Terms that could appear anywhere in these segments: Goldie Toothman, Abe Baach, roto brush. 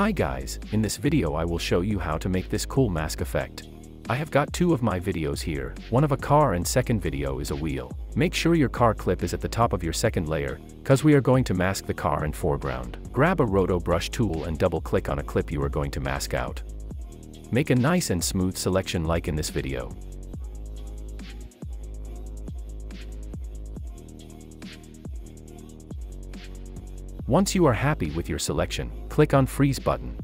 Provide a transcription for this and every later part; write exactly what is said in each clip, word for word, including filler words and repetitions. Hi guys, in this video I will show you how to make this cool mask effect. I have got two of my videos here, one of a car and second video is a wheel. Make sure your car clip is at the top of your second layer, cause we are going to mask the car and foreground. Grab a roto brush tool and double click on a clip you are going to mask out. Make a nice and smooth selection like in this video. Once you are happy with your selection, click on Freeze button.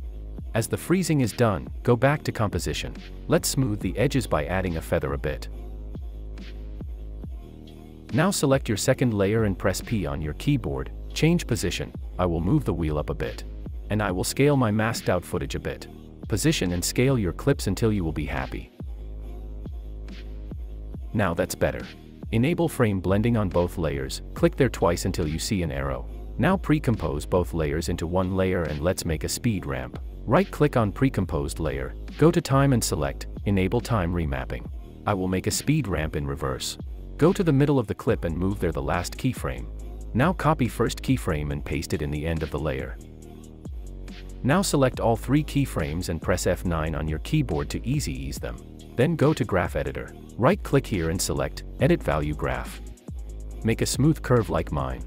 As the freezing is done, go back to composition. Let's smooth the edges by adding a feather a bit. Now select your second layer and press P on your keyboard, change position. I will move the wheel up a bit. And I will scale my masked out footage a bit. Position and scale your clips until you will be happy. Now that's better. Enable frame blending on both layers, click there twice until you see an arrow. Now pre-compose both layers into one layer and let's make a speed ramp. Right-click on pre-composed layer, go to time and select, enable time remapping. I will make a speed ramp in reverse. Go to the middle of the clip and move there the last keyframe. Now copy first keyframe and paste it in the end of the layer. Now select all three keyframes and press F nine on your keyboard to easy ease them. Then go to graph editor. Right-click here and select, edit value graph. Make a smooth curve like mine.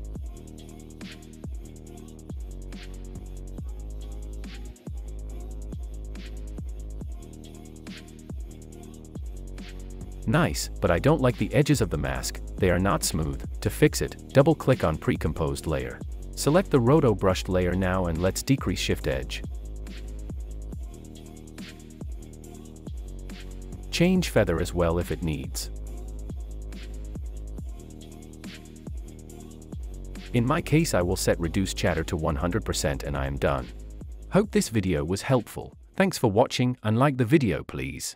Nice, but I don't like the edges of the mask, they are not smooth. To fix it, double-click on pre-composed layer. Select the roto brushed layer now and let's decrease shift edge. Change feather as well if it needs. In my case I will set reduce chatter to one hundred percent and I am done. Hope this video was helpful. Thanks for watching and like the video please.